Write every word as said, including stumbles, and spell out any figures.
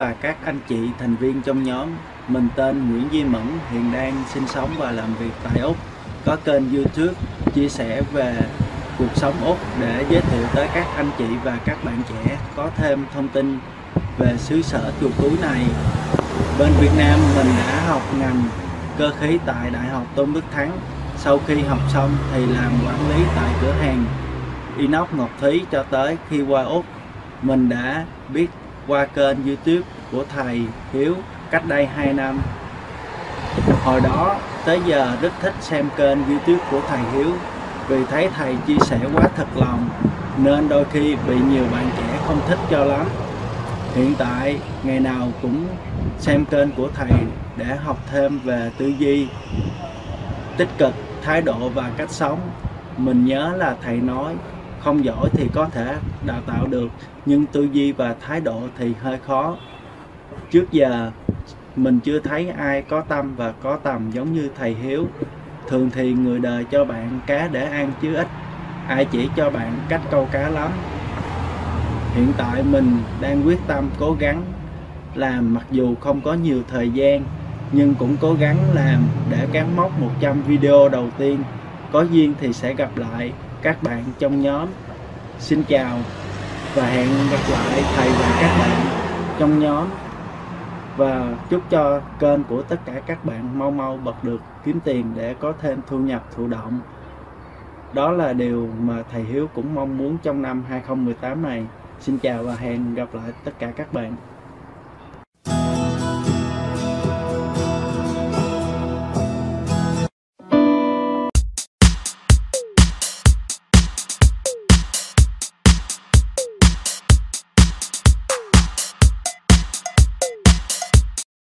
Và các anh chị thành viên trong nhóm, mình tên Nguyễn Duy Mẫn, hiện đang sinh sống và làm việc tại Úc. Có kênh YouTube chia sẻ về cuộc sống Úc để giới thiệu tới các anh chị và các bạn trẻ có thêm thông tin về xứ sở chuột túi này. Bên Việt Nam, mình đã học ngành cơ khí tại Đại học Tôn Đức Thắng. Sau khi học xong thì làm quản lý tại cửa hàng Inox Ngọc Thí cho tới khi qua Úc. Mình đã biết qua kênh YouTube của thầy Hiếu cách đây hai năm. Hồi đó tới giờ rất thích xem kênh YouTube của thầy Hiếu, vì thấy thầy chia sẻ quá thật lòng nên đôi khi bị nhiều bạn trẻ không thích cho lắm. Hiện tại ngày nào cũng xem kênh của thầy để học thêm về tư duy tích cực, thái độ và cách sống. Mình nhớ là thầy nói không giỏi thì có thể đào tạo được, nhưng tư duy và thái độ thì hơi khó. Trước giờ mình chưa thấy ai có tâm và có tầm giống như thầy Hiếu. Thường thì người đời cho bạn cá để ăn chứ ít ai chỉ cho bạn cách câu cá lắm. Hiện tại mình đang quyết tâm cố gắng làm, mặc dù không có nhiều thời gian nhưng cũng cố gắng làm để cán mốc một trăm video đầu tiên. Có duyên thì sẽ gặp lại các bạn trong nhóm. Xin chào và hẹn gặp lại thầy và các bạn trong nhóm, và chúc cho kênh của tất cả các bạn mau mau bật được kiếm tiền để có thêm thu nhập thụ động. Đó là điều mà thầy Hiếu cũng mong muốn trong năm hai không một tám này. Xin chào và hẹn gặp lại tất cả các bạn.